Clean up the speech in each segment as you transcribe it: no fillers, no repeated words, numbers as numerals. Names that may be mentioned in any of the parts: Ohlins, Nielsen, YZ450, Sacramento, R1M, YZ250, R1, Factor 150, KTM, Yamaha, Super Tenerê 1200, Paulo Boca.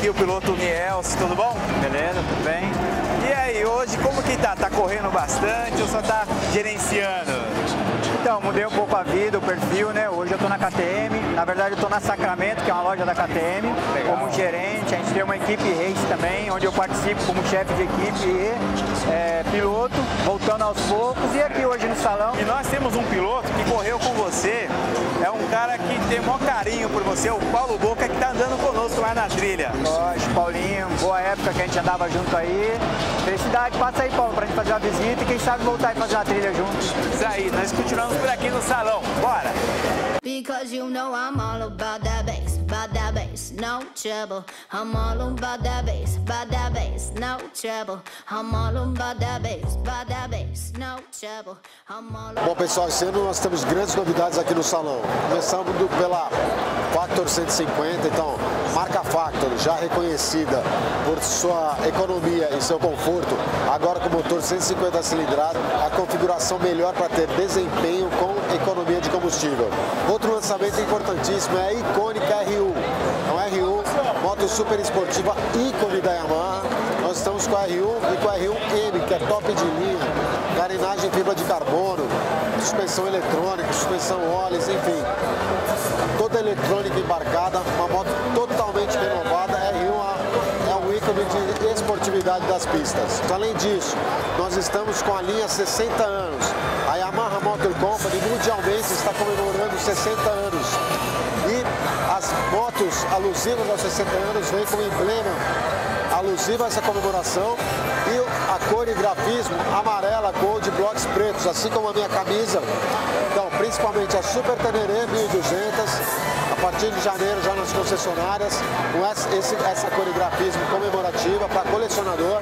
aqui o piloto Nielsen, tudo bom? Beleza, tudo bem. E aí, hoje como que tá? Tá correndo bastante ou só tá gerenciando? Então, mudei um pouco a vida, o perfil, né? Hoje eu tô na KTM, na verdade eu tô na Sacramento, que é uma loja da KTM, legal, como gerente. A gente tem uma equipe race também, onde eu participo como chefe de equipe e piloto, voltando aos poucos, e aqui hoje no salão. E nós temos um piloto que correu com você, é um cara que tem o maior carinho por você, o Paulo Boca, que tá andando conosco lá na trilha. Lógico, Paulinho, boa época que a gente andava junto aí. Felicidade, passa aí, Paulo, pra gente fazer uma visita e quem sabe voltar e fazer uma trilha juntos. Isso aí, nós continuamos por aqui no salão, bora! Because you know I'm all about that bass, no trouble. I'm all about that bass, no trouble. I'm all about that bass, no trouble. I'm all about... Bom, pessoal, esse ano nós temos grandes novidades aqui no salão. Começamos pela Factor 150, então, marca Factor, já reconhecida por sua economia e seu conforto, agora com motor 150 cilindradas, a configuração melhor para ter desempenho com economia de combustível. Outro lançamento importantíssimo é a icônica R1. Então, R1, moto super esportiva ícone da Yamaha. Nós estamos com a R1 e com a R1M, que é top de linha, carenagem em fibra de carbono, suspensão eletrônica, suspensão Ohlins, enfim. Toda eletrônica embarcada, uma moto totalmente renovada. A R1 é um ícone de esportividade das pistas. Além disso, nós estamos com a linha 60 anos. A Yamaha Motor Company mundialmente está comemorando 60 anos e as motos alusivas aos 60 anos vêm com um emblema alusivo a essa comemoração e a cor e grafismo amarela com de blocos pretos, assim como a minha camisa. Então, principalmente a Super Tenerê 1200. A partir de janeiro, já nas concessionárias, com essa coreografismo comemorativa para colecionador.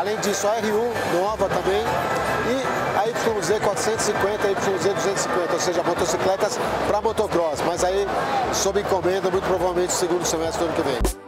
Além disso, a R1 nova tambtambém e a YZ450 e YZ250, ou seja, motocicletas para motocross. Mas aí, sob encomenda, muito provavelmente no segundo semestre do ano que vem.